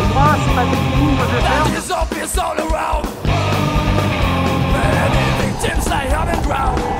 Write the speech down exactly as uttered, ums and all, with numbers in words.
la droite, c'est ma technique, je vais faire. That is obvious all around. Many victims I haven't drowned.